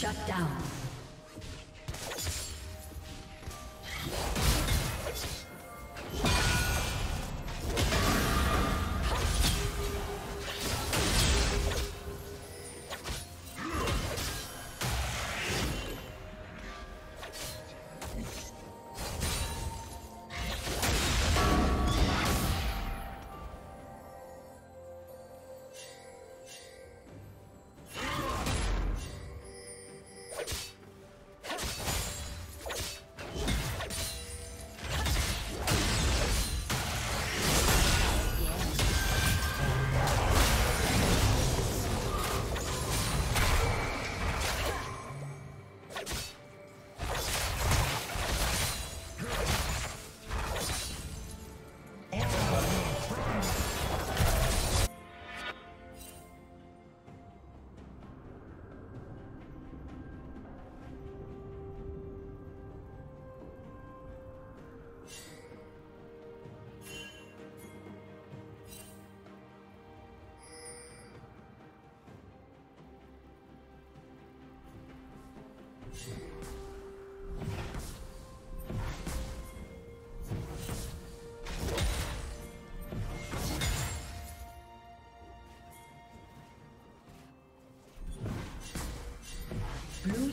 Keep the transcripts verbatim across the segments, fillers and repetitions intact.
Shut down. Blue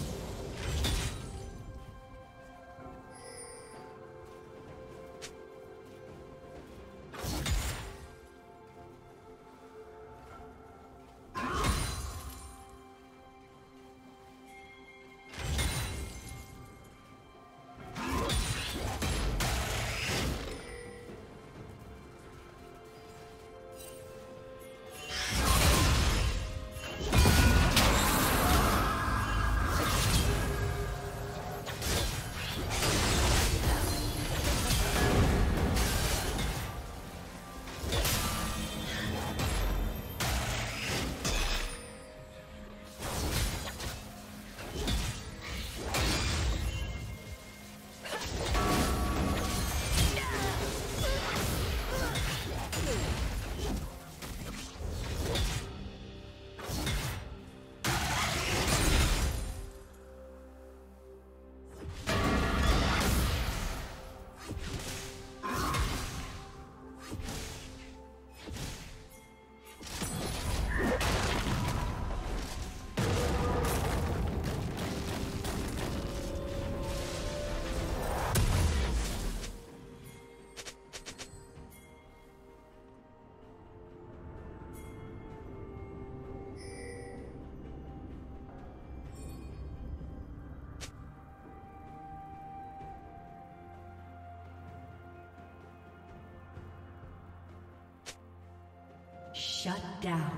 Shut down.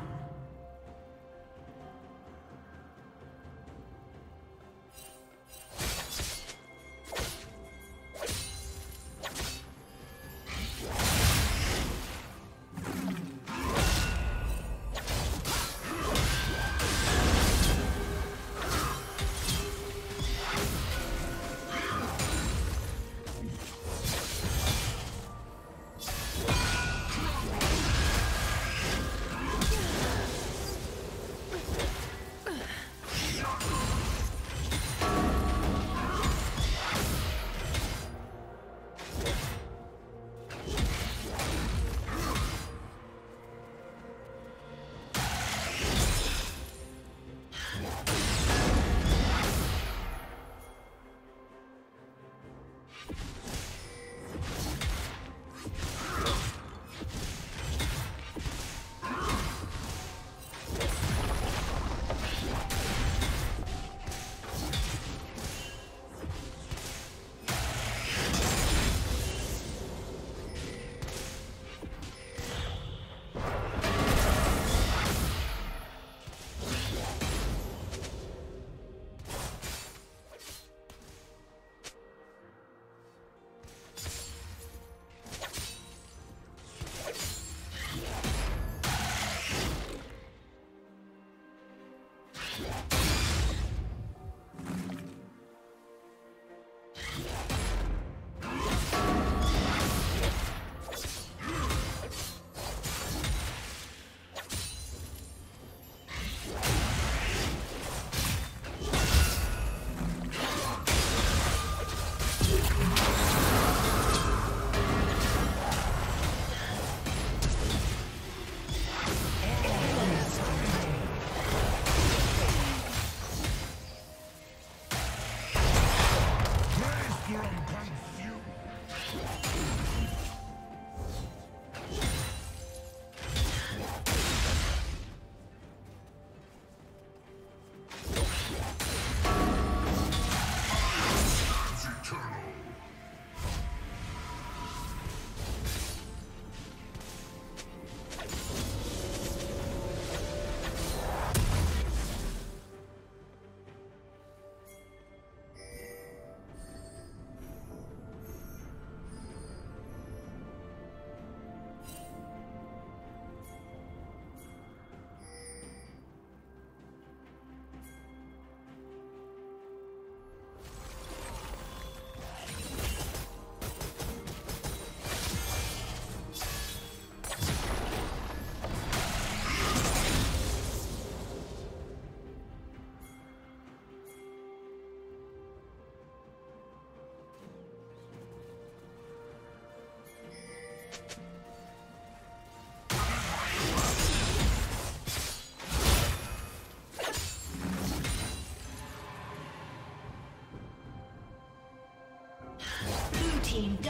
Team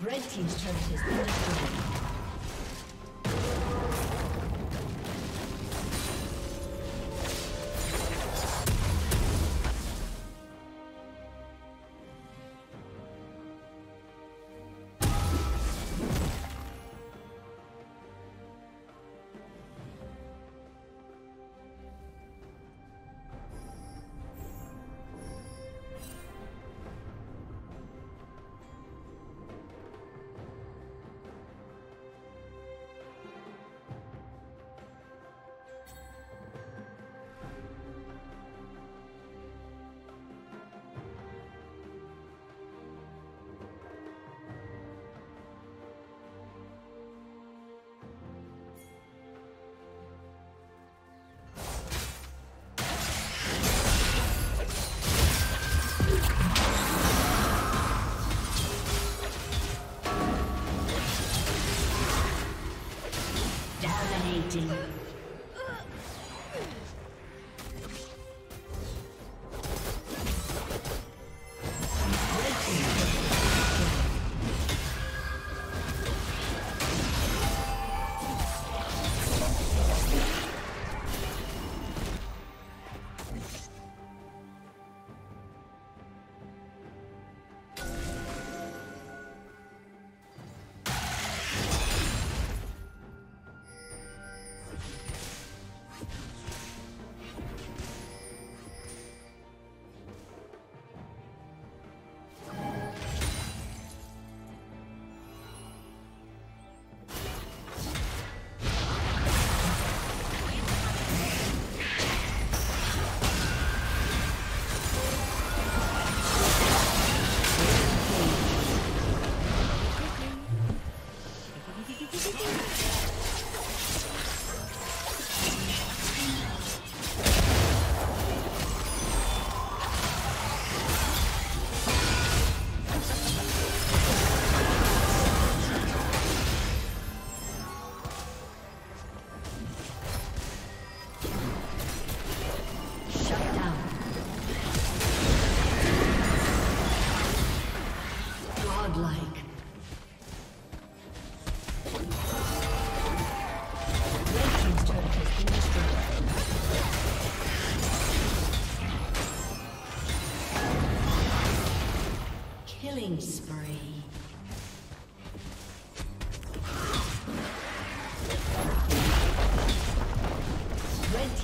Red team's turret has been destroyed. Dominating. Blue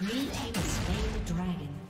Blue team has slain the dragon.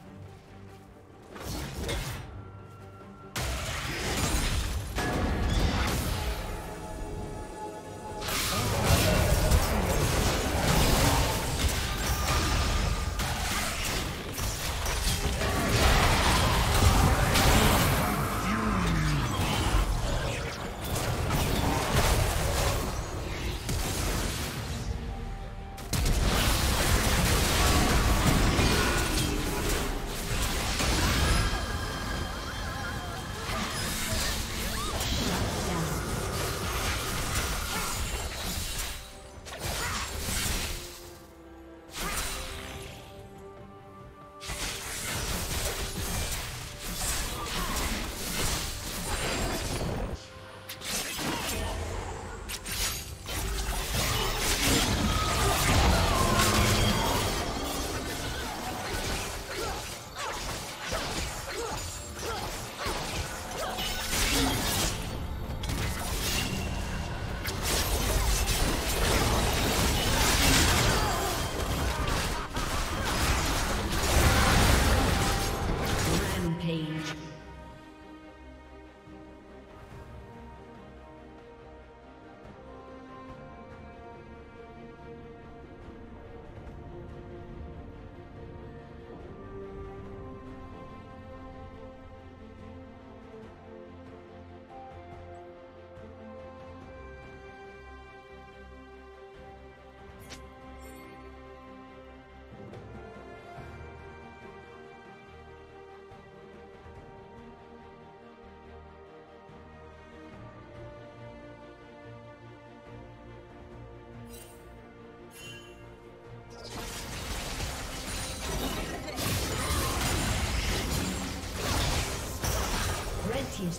Red team's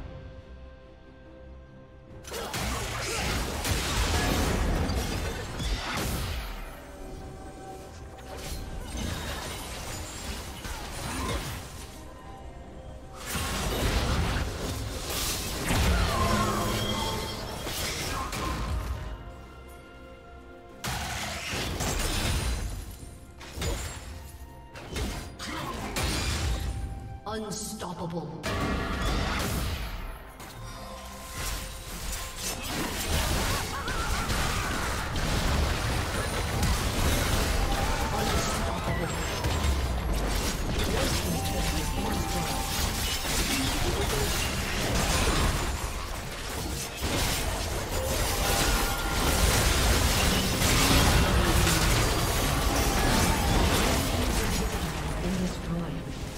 Unstoppable. Unstoppable. Been destroyed.